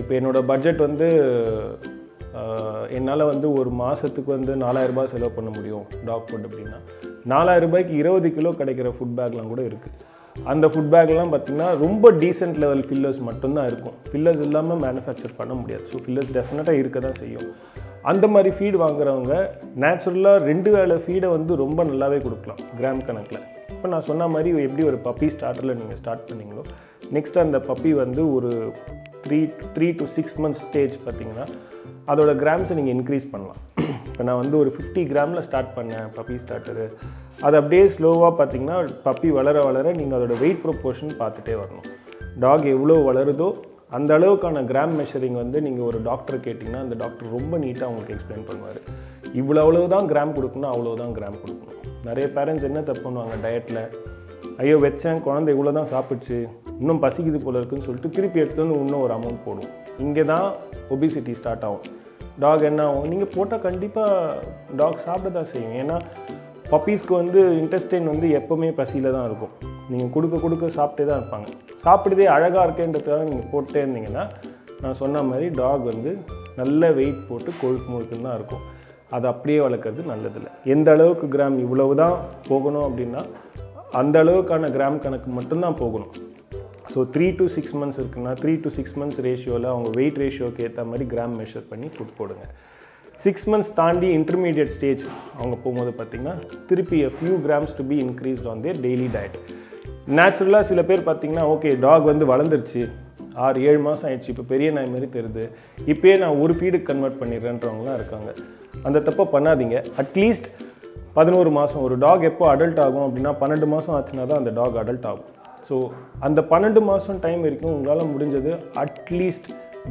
இப்போ என்னோட பட்ஜெட் வந்து என்னால் வந்து ஒரு மாதத்துக்கு வந்து 4000 ரூபாய் செலவு பண்ண முடியும் டாக் ஃபுட் அப்படின்னா. 4000 ரூபாய்க்கு 20 கிலோ கிடைக்கிற ஃபுட் பேக்லாம் கூட இருக்குது. அந்த ஃபுட் பேக்லாம் பார்த்திங்கன்னா ரொம்ப டீசென்ட் லெவல் ஃபில்லர்ஸ் மட்டும்தான் இருக்கும். ஃபில்லர்ஸ் இல்லாமல் மேனுஃபேக்சர் பண்ண முடியாது. ஸோ ஃபில்லர்ஸ் டெஃபினட்டாக இருக்க தான் செய்யும். அந்த மாதிரி ஃபீடு வாங்குறவங்க நேச்சுரலாக 2 வேளை ஃபீடை வந்து ரொம்ப நல்லாவே கொடுக்கலாம் கிராம் கணக்கில். இப்போ நான் சொன்ன மாதிரி எப்படி ஒரு பப்பி ஸ்டார்டரில் நீங்கள் ஸ்டார்ட் பண்ணிங்களோ, நெக்ஸ்ட் அந்த பப்பி வந்து ஒரு 3 to 6 months ஸ்டேஜ் பார்த்திங்கன்னா அதோட கிராம்ஸை நீங்கள் இன்க்ரீஸ் பண்ணலாம். இப்போ நான் வந்து ஒரு 50 கிராமில் ஸ்டார்ட் பண்ணேன் பப்பி ஸ்டார்டரு. அது அப்படியே ஸ்லோவாக பார்த்திங்கன்னா பப்பி வளர வளர நீங்கள் அதோடய வெயிட் ப்ரொப்போர்ஷன் பார்த்துட்டே வரணும். டாக் எவ்வளோ வளருதோ அந்த அளவுக்கான கிராம் மெஷரிங் வந்து நீங்கள் ஒரு டாக்டர் கேட்டிங்கன்னா அந்த டாக்டர் ரொம்ப நீட்டாக உங்களுக்கு எக்ஸ்பிளைன் பண்ணுவார். இவ்வளோ அவ்வளோதான் கிராம் கொடுக்கணும், அவ்வளோதான் கிராம் கொடுக்கணும். நிறைய பேரண்ட்ஸ் என்ன தப்பு பண்ணுவாங்க டயட்டில், ஐயோ வச்சேன் குழந்தை இவ்வளோ தான் சாப்பிடுச்சு இன்னும் பசிக்குது போல இருக்குன்னு சொல்லிட்டு திருப்பி எடுத்துன்னு இன்னும் ஒரு அமௌண்ட் போடும். இங்கே தான் ஒபிசிட்டி ஸ்டார்ட் ஆகும். டாக் என்ன ஆகும், நீங்கள் போட்டால் கண்டிப்பாக டாக் சாப்பிட தான் செய்யும். ஏன்னா பப்பீஸ்க்கு வந்து இன்டெஸ்டைன் வந்து எப்போவுமே பசியில் தான் இருக்கும். நீங்கள் கொடுக்க கொடுக்க சாப்பிட்டே தான் இருப்பாங்க. சாப்பிடுதே அழகாக இருக்கேன்றதுக்காக நீங்கள் போட்டே இருந்தீங்கன்னா நான் சொன்ன மாதிரி டாக் வந்து நல்ல வெயிட் போட்டு கொழுக்கு முழுக்குன்னு தான் இருக்கும். அது அப்படியே வளர்க்குறது நல்லதில்லை. எந்த அளவுக்கு கிராம் இவ்வளவு தான் போகணும் அப்படின்னா அந்த அளவுக்கான கிராம் கணக்கு மட்டும்தான் போகணும். ஸோ 3 to 6 months இருக்குன்னா 3 to 6 months ரேஷியோவில் அவங்க வெயிட் ரேஷியோக்கு ஏற்ற மாதிரி கிராம் மெஷர் பண்ணி ஃபுட் போடுங்க. 6 months தாண்டி இன்டர்மீடியட் ஸ்டேஜ் அவங்க போகும்போது பார்த்திங்கன்னா திருப்பி a few grams to be increased on their daily diet. நேச்சுரலாக சில பேர் பார்த்திங்கன்னா ஓகே டாக் வந்து வளர்ந்துருச்சு 6-7 மாதம் ஆயிடுச்சு இப்போ பெரிய நாய் மாதிரி தெரியுது இப்போயே நான் ஒரு ஃபீடுக்கு கன்வெர்ட் பண்ணிடுறேன்றவங்களாம் இருக்காங்க. அந்த தப்பை பண்ணாதீங்க. அட்லீஸ்ட் 11 மாதம் ஒரு டாக் எப்போ அடல்ட் ஆகும் அப்படின்னா 12 மாதம் ஆச்சுன்னா தான் அந்த டாக் அடல்ட் ஆகும். ஸோ அந்த 12 மாதம் டைம் வரைக்கும் உங்களால் முடிஞ்சது அட்லீஸ்ட்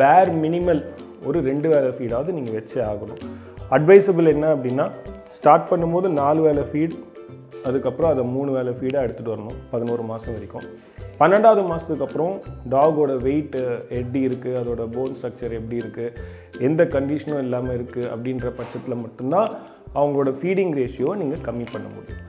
பேர் மினிமல் ஒரு 2 வேளை ஃபீடாவது நீங்கள் வச்சே ஆகணும். அட்வைசபிள் என்ன அப்படின்னா ஸ்டார்ட் பண்ணும்போது 4 வேளை ஃபீட், அதுக்கப்புறம் அதை 3 வேளை ஃபீடாக எடுத்துகிட்டு வரணும் 11 மாதம் வரைக்கும். 12ஆவது மாதத்துக்கு அப்புறம் டாகோட வெயிட்டு எப்படி இருக்குது, அதோட போன் ஸ்ட்ரக்சர் எப்படி இருக்குது, எந்த கண்டிஷனும் இல்லாமல் இருக்குது அப்படின்ற பட்சத்தில் மட்டும்தான் அவங்களோட ஃபீடிங் ரேஷியோ நீங்கள் கம்மி பண்ண முடியும்.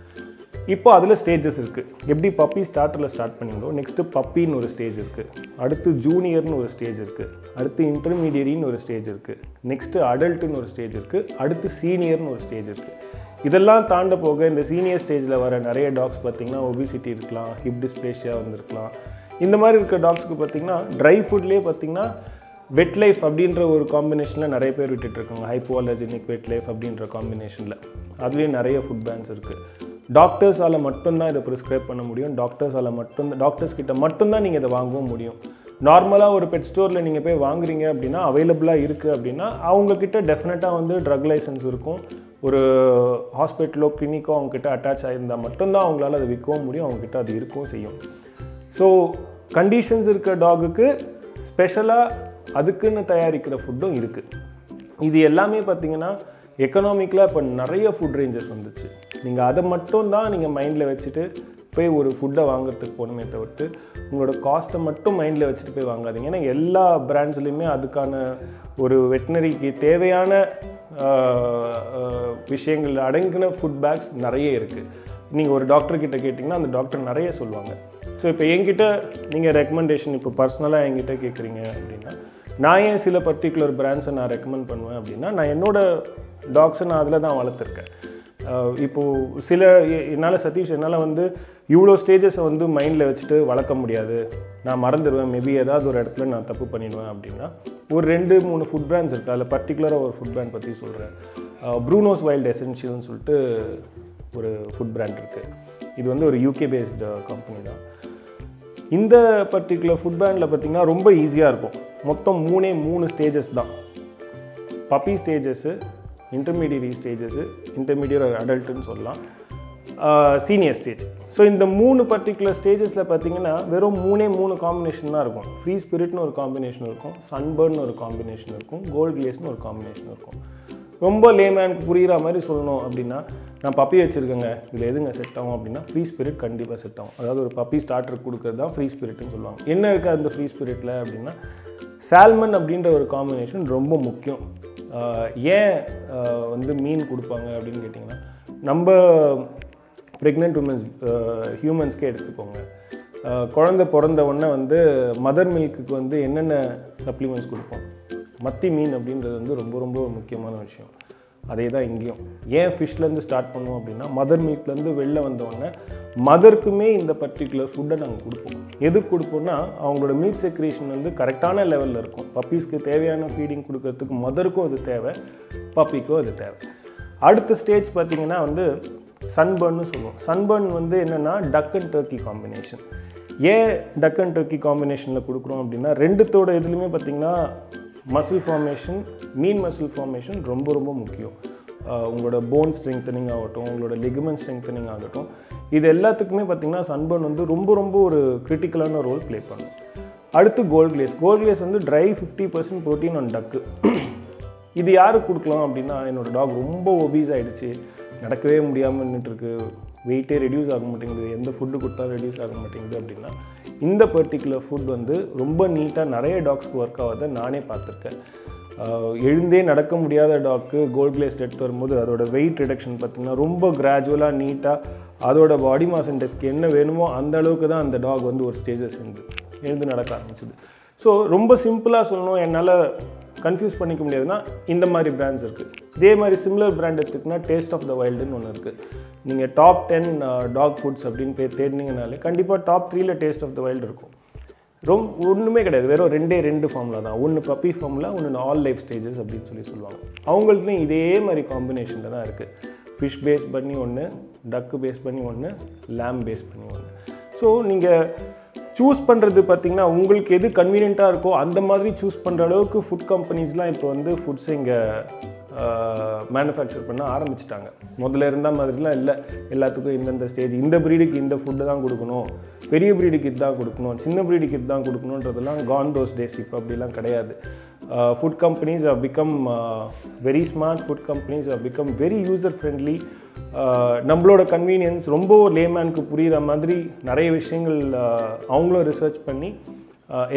இப்போ அதில் ஸ்டேஜஸ் இருக்குது. எப்படி பப்பி ஸ்டார்டரில் ஸ்டார்ட் பண்ணிங்களோ நெக்ஸ்ட்டு பப்பின்னு ஒரு ஸ்டேஜ் இருக்குது, அடுத்து ஜூனியர்னு ஒரு ஸ்டேஜ் இருக்குது, அடுத்து இன்டர்மீடியரின்னு ஒரு ஸ்டேஜ் இருக்குது, நெக்ஸ்ட்டு அடல்ட்டுன்னு ஒரு ஸ்டேஜ் இருக்குது, அடுத்து சீனியர்னு ஒரு ஸ்டேஜ் இருக்குது. இதெல்லாம் தாண்ட போக இந்த சீனியர் ஸ்டேஜில் வர நிறைய டாக்ஸ் பார்த்திங்கன்னா ஒபிசிட்டி இருக்கலாம், ஹிப் டிஸ்பிளேஷியா வந்துருக்கலாம். இந்த மாதிரி இருக்கிற டாக்ஸுக்கு பார்த்திங்கன்னா ட்ரை ஃபுட்லேயே பார்த்திங்கன்னா வெட் லைஃப் அப்படின்ற ஒரு காம்பினேஷனில் நிறைய பேர் விட்டுட்டுருக்காங்க. ஹைப்போஅலர்ஜெனிக் வெட் லைஃப் அப்படின்ற காம்பினேஷனில் அதுலேயும் நிறைய ஃபுட் பேன்ஸ் இருக்குது. டாக்டர்ஸால் மட்டும்தான் இதை ப்ரிஸ்க்ரைப் பண்ண முடியும். டாக்டர்ஸ்கிட்ட மட்டும்தான் நீங்கள் இதை வாங்கவும் முடியும். நார்மலாக ஒரு பெட் ஸ்டோரில் நீங்கள் போய் வாங்குறீங்க அப்படின்னா அவைலபிளாக இருக்குது அப்படின்னா அவங்கக்கிட்ட டெஃபினட்டாக வந்து ட்ரக் லைசன்ஸ் இருக்கும். ஒரு ஹாஸ்பிட்டலோ கிளினிக்கோ அவங்கக்கிட்ட அட்டாச் ஆகியிருந்தால் மட்டும்தான் அவங்களால அதை விற்கவும் முடியும், அவங்கக்கிட்ட அது இருக்கவும் செய்யும். ஸோ கண்டிஷன்ஸ் இருக்கிற டாகுக்கு ஸ்பெஷலாக அதுக்குன்னு தயாரிக்கிற ஃபுட்டும் இருக்குது. இது எல்லாமே பார்த்திங்கன்னா எக்கனாமிக்கலாக இப்போ நிறைய ஃபுட் ரேஞ்சஸ் வந்துச்சு. நீங்கள் அதை மட்டும் தான் நீங்கள் மைண்டில் வச்சுட்டு போய் ஒரு ஃபுட்டை வாங்குறதுக்கு போகணுமே தவிர்த்து உங்களோட காஸ்ட்டை மட்டும் மைண்டில் வச்சுட்டு போய் வாங்காதீங்க. ஏன்னா எல்லா பிராண்ட்ஸ்லேயுமே அதுக்கான ஒரு வெட்டினரிக்கு தேவையான விஷயங்கள் அடங்கின ஃபுட் பேக்ஸ் நிறைய இருக்குது. நீங்கள் ஒரு டாக்டர்கிட்ட கேட்டிங்கன்னா அந்த டாக்டர் நிறைய சொல்லுவாங்க. ஸோ இப்போ என்கிட்ட நீங்கள் ரெக்கமெண்டேஷன் இப்போ பர்சனலாக என்கிட்ட கேட்குறீங்க அப்படின்னா நான் ஏன் சில பர்டிகுலர் பிராண்ட்ஸை நான் ரெக்கமெண்ட் பண்ணுவேன் அப்படின்னா நான் என்னோடய டாக்ஸை நான் அதில் தான் வளர்த்துருக்கேன். இப்போது சில என்னால் சதீஷ் என்னால் வந்து இவ்வளோ ஸ்டேஜஸை வந்து மைண்டில் வச்சுட்டு வளர்க்க முடியாது, நான் மறந்துடுவேன், மேபி ஏதாவது ஒரு இடத்துல நான் தப்பு பண்ணிடுவேன் அப்படின்னா ஒரு 2-3 ஃபுட் பிராண்ட்ஸ் இருக்குது. அதில் பர்டிகுலராக ஒரு ஃபுட் பிராண்ட் பற்றி சொல்கிறேன். ப்ரூனோஸ் வைல்ட் எசென்ஷியல்னு சொல்லிட்டு ஒரு ஃபுட் பிராண்ட் இருக்குது. இது வந்து ஒரு UK பேஸ்டு கம்பெனி தான். இந்த பர்டிகுலர் ஃபுட் பிராண்டில் பார்த்திங்கன்னா ரொம்ப ஈஸியாக இருக்கும். மொத்தம் 3 ஸ்டேஜஸ் தான். Puppy stages, intermediary stages, intermediate ஒரு அடல்ட்டுன்னு சொல்லலாம், சீனியர் ஸ்டேஜ். ஸோ இந்த 3 பர்டிகுலர் ஸ்டேஜஸில் பார்த்திங்கன்னா வெறும் 3 காம்பினேஷன் தான் இருக்கும். ஃப்ரீ ஸ்பிரிட்னு ஒரு காம்பினேஷன் இருக்கும், சன்பர்ன்னு ஒரு காம்பினேஷன் இருக்கும், கோல்ட் கிளேஸ்னு ஒரு காம்பினேஷன் இருக்கும். ரொம்ப லேமேனுக்கு புரிகிற மாதிரி சொல்லணும் அப்படின்னா நான் பப்பி வச்சுருக்கேங்க இதில் எதுங்க செட் ஆகும் அப்படின்னா ஃப்ரீ ஸ்பிரிட் கண்டிப்பாக செட் ஆகும். அதாவது ஒரு பப்பி ஸ்டார்டர் கொடுக்குறது தான் ஃப்ரீ ஸ்பிரிட்னு சொல்லுவாங்க. என்ன இருக்குது அந்த ஃப்ரீ ஸ்பிரிட்டில் அப்படின்னா சால்மன் அப்படின்ற ஒரு காம்பினேஷன் ரொம்ப முக்கியம். ஏன் வந்து மீன் கொடுப்பாங்க அப்படின்னு கேட்டிங்கன்னா நம்ம ப்ரெக்னென்ட் உமன்ஸ் ஹியூமன்ஸ்க்கே எடுத்துக்கோங்க. குழந்தை பிறந்த உடனே வந்து மதர் மில்க்குக்கு வந்து என்னென்ன சப்ளிமெண்ட்ஸ் கொடுப்போம். மத்தி மீன் அப்படின்றது வந்து ரொம்ப ரொம்ப முக்கியமான விஷயம். அதே தான் இங்கேயும். ஏன் ஃபிஷ்லேருந்து ஸ்டார்ட் பண்ணுவோம் அப்படின்னா, மதர் மில்க்லேருந்து வெளில வந்தோடனே மதருக்குமே இந்த பர்டிகுலர் ஃபுட்டை நாங்கள் கொடுப்போம். எதுக்கு கொடுப்போம்னா, அவங்களோட மில்க் செக்ரேஷன் வந்து கரெக்டான லெவலில் இருக்கும். பப்பீஸ்க்கு தேவையான ஃபீடிங் கொடுக்கறதுக்கு மதருக்கும் அது தேவை, பப்பிக்கும் அது தேவை. அடுத்த ஸ்டேஜ் பார்த்திங்கன்னா வந்து சன்பர்ன்னு சொல்லுவோம். சன்பர்ன் வந்து என்னென்னா டக் அண்ட் டர்க்கி காம்பினேஷன். ஏன் டக் அண்ட் டர்க்கி காம்பினேஷனில் கொடுக்குறோம் அப்படின்னா, ரெண்டுத்தோட இதுலையுமே பார்த்திங்கன்னா muscle formation, mean muscle formation ரொம்ப ரொம்ப முக்கியம். உங்களோட போன் ஸ்ட்ரெங்தனிங் ஆகட்டும், உங்களோட லிகமெண்ட் ஸ்ட்ரெங்தனிங் ஆகட்டும், இது எல்லாத்துக்குமே பார்த்திங்கன்னா சன்பர்ன் வந்து ரொம்ப ரொம்ப ஒரு கிரிட்டிக்கலான ரோல் ப்ளே பண்ணும். அடுத்து கோல்ட் கிளேஸ். கோல்ட் கிளேஸ் வந்து ட்ரை 50% ப்ரோட்டீன் ஆன் டக்கு. இது யாருக்கு கொடுக்கலாம் அப்படின்னா, என்னோடய டாக் ரொம்ப ஒபீஸ் ஆகிடுச்சு, நடக்கவே முடியாமல் நின்றுட்டுருக்கு, வெயிட்டே ரெடியூஸ் ஆக மாட்டேங்குது, எந்த ஃபுட்டு கொடுத்தா ரெடியூஸ் ஆக மாட்டேங்குது அப்படின்னா, இந்த பர்டிகுலர் ஃபுட் வந்து ரொம்ப நீட்டாக நிறைய டாக்ஸ்க்கு ஒர்க் ஆகாத நானே பார்த்துருக்கேன். எழுந்தே நடக்க முடியாத டாக்கு கோல்ட் கிளேஸ் எடுத்து வரும்போது அதோட வெயிட் ரிடக்ஷன் பார்த்திங்கன்னா ரொம்ப கிராஜுவலாக நீட்டாக அதோட பாடி மாஸ் இண்டெக்ஸ்க்கு என்ன வேணுமோ அந்த அளவுக்கு தான் அந்த டாக் வந்து ஒரு ஸ்டேஜை சேர்ந்து எழுந்து நடக்க ஆரம்பிச்சிது. ஸோ ரொம்ப சிம்பிளாக சொல்லணும், என்னால் கன்ஃபியூஸ் பண்ணிக்க முடியாதுன்னா இந்த மாதிரி பிராண்ட்ஸ் இருக்குது. இதே மாதிரி சிமிலர் பிராண்ட் எடுத்துக்கினா டேஸ்ட் ஆஃப் த வைல்டுன்னு ஒன்று இருக்குது. நீங்கள் டாப் 10 டாக் ஃபுட்ஸ் அப்படின்னு தேடினீங்கனாலே கண்டிப்பாக டாப் 3ல டேஸ்ட் ஆஃப் த வைல்டு இருக்கும். ரொம்ப ஒன்றுமே கிடையாது, வெறும் ரெண்டு ஃபார்முலா தான். ஒன்று பப்பி ஃபார்முலா, ஒன்று ஆல் லைஃப் ஸ்டேஜஸ் அப்படின்னு சொல்லுவாங்க. அவங்களுக்குலையும் இதே மாதிரி காம்பினேஷனில் தான் இருக்குது. ஃபிஷ் பேஸ் பண்ணி ஒன்று, டக்கு பேஸ் பண்ணி ஒன்று, லேம் பேஸ் பண்ணி ஒன்று. ஸோ நீங்கள் சூஸ் பண்ணுறது பார்த்திங்கன்னா உங்களுக்கு எது கன்வீனியண்ட்டாக இருக்கோ அந்த மாதிரி சூஸ் பண்ணுற அளவுக்கு ஃபுட் கம்பெனிஸ்லாம் இப்போ வந்து ஃபுட்ஸை இங்கே மேனுஃபேக்சர் பண்ண ஆரம்பிச்சிட்டாங்க. முதல்ல இருந்தால் மாதிரிலாம் இல்லை, எல்லாத்துக்கும் இந்தந்த ஸ்டேஜ், இந்த ப்ரீடுக்கு இந்த ஃபுட்டு தான் கொடுக்கணும், பெரிய ப்ரீடுக்கு இதுதான் கொடுக்கணும், சின்ன ப்ரீடுக்கு இதுதான் கொடுக்கணுன்றதெல்லாம் கான் தோஸ் டேஸ். இப்போ அப்படிலாம் கிடையாது. Food companies have become very smart. Food companies have become very user friendly. நம்மளோட கன்வீனியன்ஸ் ரொம்ப லேமேனுக்கு புரிகிற மாதிரி நிறைய விஷயங்கள் அவங்களும் ரிசர்ச் பண்ணி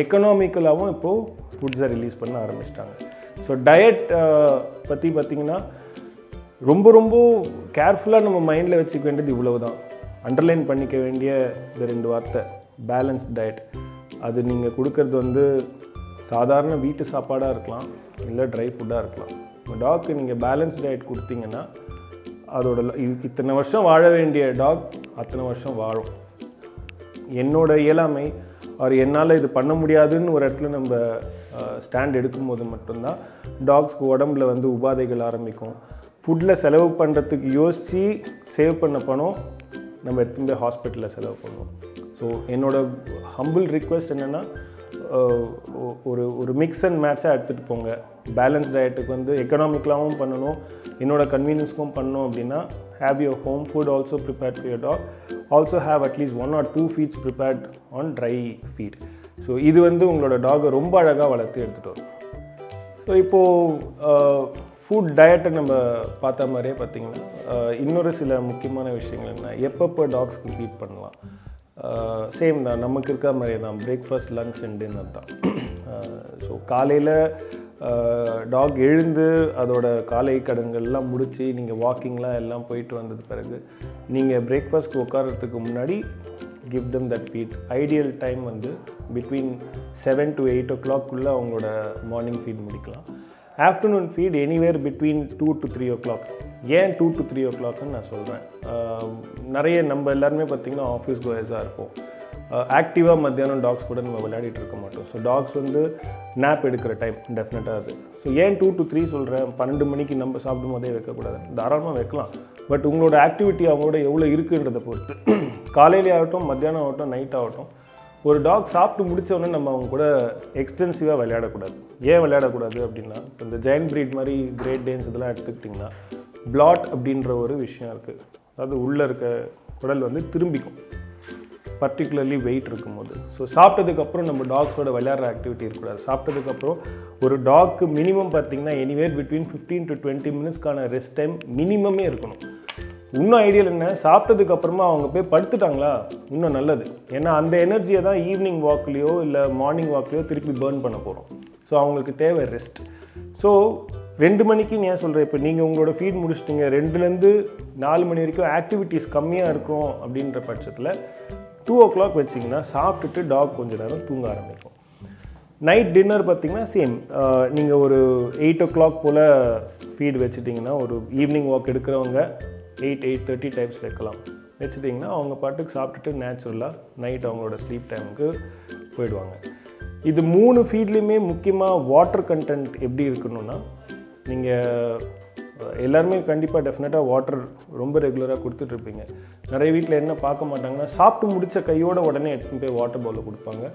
எக்கனாமிக்கலாகவும் இப்போது ஃபுட்ஸை ரிலீஸ் பண்ண ஆரம்பிச்சிட்டாங்க. ஸோ டயட் பற்றி பார்த்திங்கன்னா ரொம்ப ரொம்ப கேர்ஃபுல்லாக நம்ம மைண்டில் வச்சுக்க வேண்டியது இவ்வளவு தான். அண்டர்லைன் பண்ணிக்க வேண்டிய இந்த ரெண்டு வார்த்தை, பேலன்ஸ்ட் டயட். அது நீங்கள் கொடுக்கறது வந்து சாதாரண வீட்டு சாப்பாடாக இருக்கலாம், இல்லை ட்ரை ஃபுட்டாக இருக்கலாம். உங்கள் டாக்கு நீங்கள் பேலன்ஸ்ட் டயட் கொடுத்தீங்கன்னா அதோட இத்தனை வருஷம் வாழ வேண்டிய டாக் அத்தனை வருஷம் வாழும். என்னோட இயலாமை அவர் என்னால் இது பண்ண முடியாதுன்னு ஒரு இடத்துல நம்ம ஸ்டாண்ட் எடுக்கும்போது மட்டும்தான் டாக்ஸ்க்கு உடம்புல வந்து உபாதைகள் ஆரம்பிக்கும். ஃபுட்டில் செலவு பண்ணுறதுக்கு யோசித்து சேவ் பண்ண பணம் நம்ம எடுத்துகிட்டு போய் ஹாஸ்பிட்டலில் செலவு பண்ணுவோம். ஸோ என்னோடய ஹம்பிள் ரிக்வெஸ்ட் என்னென்னா, ஒரு ஒரு மிக்ஸ் அண்ட் மேட்சாக எடுத்துகிட்டு போங்க. பேலன்ஸ் டயட்டுக்கு வந்து எக்கனாமிக்கலாகவும் பண்ணணும், என்னோட கன்வீனியன்ஸ்க்கும் பண்ணணும் அப்படின்னா, have your home food also prepared for your dog. Also have at least 1 or 2 feeds prepared on dry feed. So இது வந்து உங்களோட டாகை ரொம்ப அழகாக வளர்த்து எடுத்துகிட்டு வரும். ஸோ இப்போது ஃபுட் டயட்டை நம்ம பார்த்த மாதிரியே பார்த்திங்கன்னா இன்னொரு சில முக்கியமான விஷயங்கள் என்ன, எப்பப்போ டாக்ஸ்க்கு ஃபீட் பண்ணலாம். சேம் தான், நமக்கு இருக்கிற மாதிரி தான் பிரேக்ஃபாஸ்ட், லன்ச் அண்ட் டின்னர் தான். ஸோ காலையில் டாக் எழுந்து அதோட காலை கடன்கள்லாம் முடித்து நீங்கள் வாக்கிங்லாம் எல்லாம் போயிட்டு வந்தது பிறகு நீங்கள் பிரேக்ஃபாஸ்ட்க்கு உட்காரத்துக்கு முன்னாடி give them that feed. Ideal time வந்து பிட்வீன் 7 to 8 o'clock அவங்களோட மார்னிங் ஃபீட் முடிக்கலாம். Afternoon feed anywhere between 2 to 3 o'clock. ஏன் 2 to 3 o'clockன்னு நான் சொல்கிறேன், நிறைய நம்ம எல்லாருமே பார்த்திங்கன்னா ஆஃபீஸ் கோயர்ஸாக இருக்கும். ஆக்டிவாக மத்தியானம் டாக்ஸ் கூட நம்ம விளையாடிட்டு இருக்க மாட்டோம். ஸோ டாக்ஸ் வந்து நாப் எடுக்கிற டைம் டெஃபினட்டாக அது. ஸோ ஏன் 2 to 3 சொல்கிறேன், 12 மணிக்கு நம்ம சாப்பிடும் போதே வைக்கக்கூடாது, தாராளமாக வைக்கலாம். பட் உங்களோட ஆக்டிவிட்டி அவங்களோட எவ்வளோ இருக்குன்றதை பொறுத்து, காலையிலே ஆகட்டும், மத்தியானம் ஆகட்டும், நைட் ஆகட்டும், ஒரு டாக் சாப்பிட்டு முடித்தவொடனே நம்ம அவங்க கூட எக்ஸ்டென்சிவாக விளையாடக்கூடாது. ஏன் விளையாடக்கூடாது அப்படின்னா, இப்போ இந்த ஜெயண்ட் பிரீட் மாதிரி கிரேட் டேன்ஸ் இதெல்லாம் எடுத்துக்கிட்டிங்கன்னா பிளாட் அப்படின்ற ஒரு விஷயம் இருக்குது. அதாவது உள்ளே இருக்க குடல் வந்து திரும்பிக்கும், பர்டிகுலர்லி வெயிட் இருக்கும்போது. ஸோ சாப்பிட்டதுக்கப்புறம் நம்ம டாக்ஸோட விளையாடுற ஆக்டிவிட்டி இருக்கக்கூடாது. சாப்பிட்டதுக்கப்புறம் ஒரு டாக்கு மினிமம் பார்த்திங்கன்னா எனிவேர் பிட்வீன் 15 to 20 minutesக்கான ரெஸ்ட் டைம் மினிமமே இருக்கணும். இன்னும் ஐடியல் என்ன, சாப்பிட்டதுக்கப்புறமா அவங்க போய் படுத்துட்டாங்களா இன்னும் நல்லது. ஏன்னா அந்த எனர்ஜியை தான் ஈவினிங் வாக்லேயோ இல்லை மார்னிங் வாக்லேயோ திருப்பி பேர்ன் பண்ண போகிறோம். ஸோ அவங்களுக்கு தேவை ரெஸ்ட். ஸோ 2 மணிக்குன்னு ஏன் சொல்கிறேன், இப்போ நீங்கள் உங்களோட ஃபீட் முடிச்சிட்டிங்க, 2லேருந்து 4 மணி வரைக்கும் ஆக்டிவிட்டீஸ் கம்மியாக இருக்கும் அப்படின்ற பட்சத்தில் 2 o'clock வச்சிங்கன்னா சாப்பிட்டுட்டு டாக் கொஞ்ச நேரம் தூங்க ஆரம்பிக்கும். நைட் டின்னர் பார்த்தீங்கன்னா சேம், நீங்கள் ஒரு 8 o'clock போல் ஃபீட் வச்சிட்டிங்கன்னா, ஒரு ஈவினிங் வாக் எடுக்கிறவங்க 8, 8:30 டைம்ஸ் வைக்கலாம். வச்சுட்டிங்கன்னா அவங்க பாட்டுக்கு சாப்பிட்டுட்டு நேச்சுரலாக நைட் அவங்களோட ஸ்லீப் டைமுக்கு போயிடுவாங்க. இது 3 ஃபீட்லேயுமே முக்கியமாக வாட்டர் கண்டென்ட் எப்படி இருக்கணும்னா, நீங்கள் எல்லாருமே கண்டிப்பாக டெஃபினட்டாக வாட்டர் ரொம்ப ரெகுலராக கொடுத்துட்ருப்பீங்க. நிறைய வீட்டில் என்ன பார்க்க மாட்டாங்கன்னா, சாப்பிட்டு முடித்த கையோடு உடனே எடுத்துகிட்டு போய் வாட்டர் பாலில் கொடுப்பாங்க.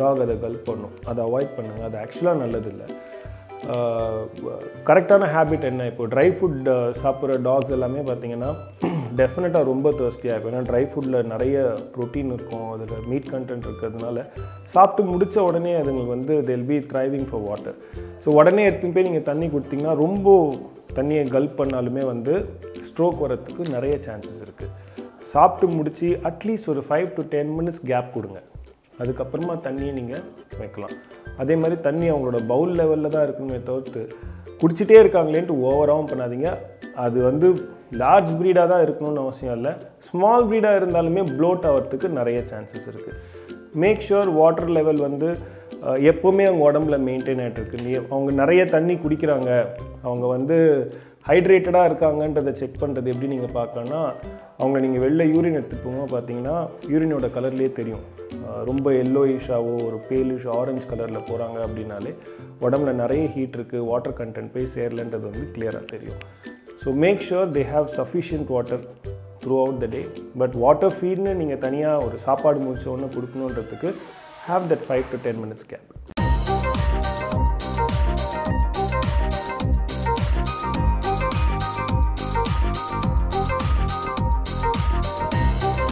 டாக் அதை கல்ப் பண்ணும், அதை அவாய்ட் பண்ணுங்கள், அது ஆக்சுவலாக நல்லதில்லை. கரெக்டான ஹேபிட் என்ன, இப்போது ட்ரை ஃபுட் சாப்பிட்ற டாக்ஸ் எல்லாமே பார்த்திங்கன்னா டெஃபினட்டாக ரொம்ப தர்ஸ்டியாக இருக்கும். ஏன்னா ட்ரை ஃபுட்டில் நிறைய ப்ரோட்டீன் இருக்கும், அதில் மீட் கண்டென்ட் இருக்கிறதுனால சாப்பிட்டு முடித்த உடனே அதுங்களுக்கு வந்து they'll be thriving for water. So உடனே எடுத்துன்னு போய் நீங்கள் தண்ணி கொடுத்திங்கன்னா, ரொம்ப தண்ணியை கல்ப் பண்ணாலுமே வந்து ஸ்ட்ரோக் வரத்துக்கு நிறைய சான்சஸ் இருக்குது. சாப்பிட்டு முடித்து அட்லீஸ்ட் ஒரு 5 to 10 minutes கேப் கொடுங்க, அதுக்கப்புறமா தண்ணியை நீங்கள் வைக்கலாம். அதே மாதிரி தண்ணி அவங்களோட பவுல் லெவலில் தான் இருக்குமே தவிர்த்து குடிச்சிட்டே இருக்காங்களேன்ட்டு ஓவராகவும் பண்ணாதீங்க. அது வந்து லார்ஜ் ப்ரீடாக தான் இருக்கணும்னு அவசியம் இல்லை, ஸ்மால் ப்ரீடாக இருந்தாலுமே ப்ளோட் ஆகிறதுக்கு நிறைய சான்சஸ் இருக்குது. மேக் ஷுர் வாட்டர் லெவல் வந்து எப்போவுமே அவங்க உடம்புல மெயின்டைன் ஆகிட்டுருக்கு. நீ அவங்க நிறைய தண்ணி குடிக்கிறாங்க, அவங்க வந்து ஹைட்ரேட்டடாக இருக்காங்கன்றதை செக் பண்ணுறது எப்படி நீங்கள் பார்க்கணுன்னா, அவங்க நீங்கள் வெளில யூரின் எடுத்துப்போங்க பார்த்தீங்கன்னா யூரினோட கலர்லேயே தெரியும். ரொம்ப எல்லோயிஷாவோ ஒரு பேலிஷ் ஆரஞ்சு கலரில் போகிறாங்க அப்படின்னாலே உடம்புல நிறைய ஹீட் இருக்குது, வாட்டர் கண்டென்ட் போய் சேரலன்றது வந்து கிளியராக தெரியும். So make sure they have sufficient water throughout the day. But water ஃபீட்னு நீங்கள் தனியாக ஒரு சாப்பாடு முடிச்ச உடனே கொடுக்கணுன்றதுக்கு have that 5 to 10 minutes gap.